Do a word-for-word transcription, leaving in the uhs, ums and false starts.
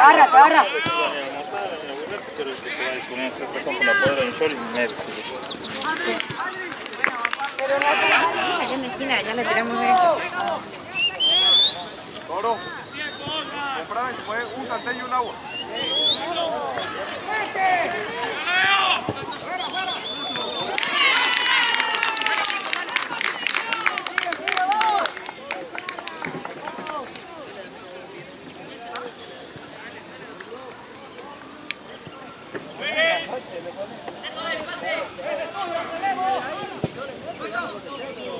Agarra, agarra. Allá en la esquina, ya le tiramos de esto. Toro, comprar después un sartén y un agua. ¡Vamos!